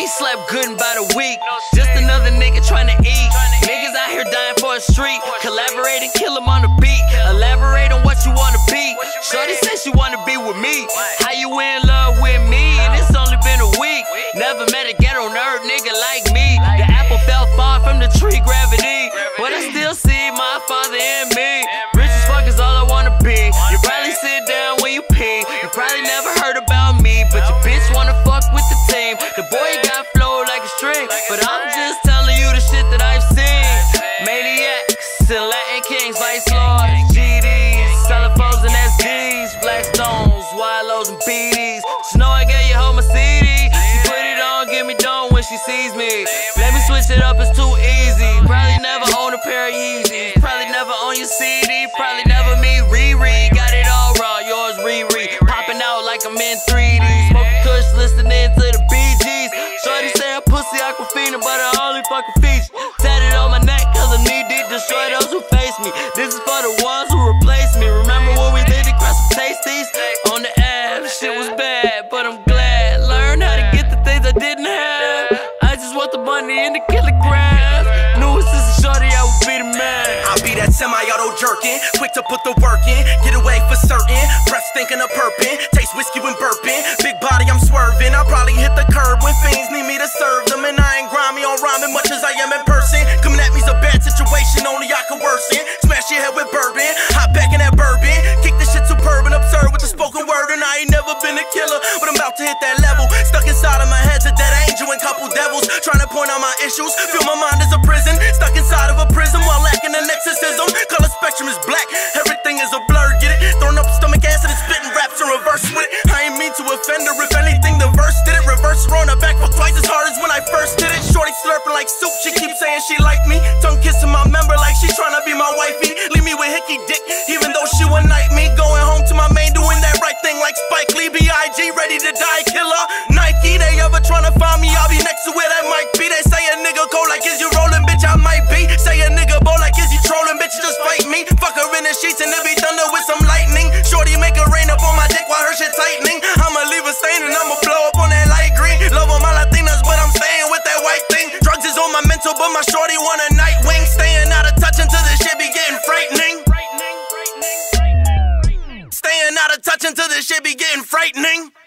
ain't slept good in about a week. Just another nigga tryna eat. Niggas out here dying for a street. Collaborate and kill them on the beat. Elaborate on what you wanna be. Shorty says she wanna be with me. How you in love with me? And it's only been a week. Never met a ghetto nerd nigga like me. The apple fell far from the tree, gravity. But I still see my father in me. Rich as fuck is all I wanna be. You probably sit down when you pee. You probably never heard about me, but your bitch wanna fuck with the team. The boy got flow like a string, but I'm just telling you the shit that I've seen. Maniacs and Latin kings, vice lords, GDs, cellephones and SDs, Blackstones, YLOs and BDs. She know I gave your hoe my CD. She put it on, give me done when she sees me. Let me switch it up, it's too easy. Probably never own a pair of Yeezys. Probably never own your CD. Probably never meet Riri. Got it all raw, yours Riri. Popping out like I'm in 3D. Smoking kush, listening to the BGs. Shorty say I'm pussy Aquafina, but I only fucking feature. Tatted on my neck cause I'm knee deep. Destroy those who face me. This is for the ones who replace me. Remember when we did the crust of Tasties? On the app, shit was bad, but I'm glad. Learn how to get the things I didn't have. I just want the money in the kilograms. Knew it's just a shorty, I would be the man. I'll be that semi-auto jerkin', quick to put the work in. Get away for certain, breath stinkin' of purpin'. Taste whiskey when burpin', big body I'm swervin'. I'll probably hit the curb when fiends need me to serve them. And I ain't grimy on rhyming much as I am in person. Coming at me's a bad situation, only I can worsen. Smash your head with bourbon, hop back in that bourbon. Kick this shit superb and absurd with the spoken word. And I ain't never been a killer, but I'm about to hit that level. Stuck inside of my head's a dead angel and couple devils. Trying to point out my issues, feel my mind is a prison. Stuck inside of a prism while lacking an exorcism. Color spectrum is black, everything is a blur, get it? Throwing up stomach acid and spitting raps in reverse with it. I ain't mean to offend her, if anything the verse did it. Reverse her on her back for twice as hard as when I first did it. Shorty slurping like soup, she keeps saying she like me. Tongue kissing my member like she trying to be my wifey. Leave me with hickey dick, even though she one night me. Going home to my main, doing that right thing like Spike Lee. B.I.G. ready to die, killer Nike. They ever trying to find me, I'll be next to where that might be. They say a nigga cold like is you rolling, bitch, I might be. Say a nigga bold like is you trolling, bitch, just fight me. Fuck her in the sheets and it be thunder with some lightning. Shorty make it rain up on my dick while her shit tightening. I'ma leave a stain and I'ma blow up on that light green. Love on my Latinas, but I'm staying with that white thing. Drugs is on my mental, but my shorty want a night wing. Staying out of touch until this shit be getting frightening. Staying out of touch until this shit be getting frightening.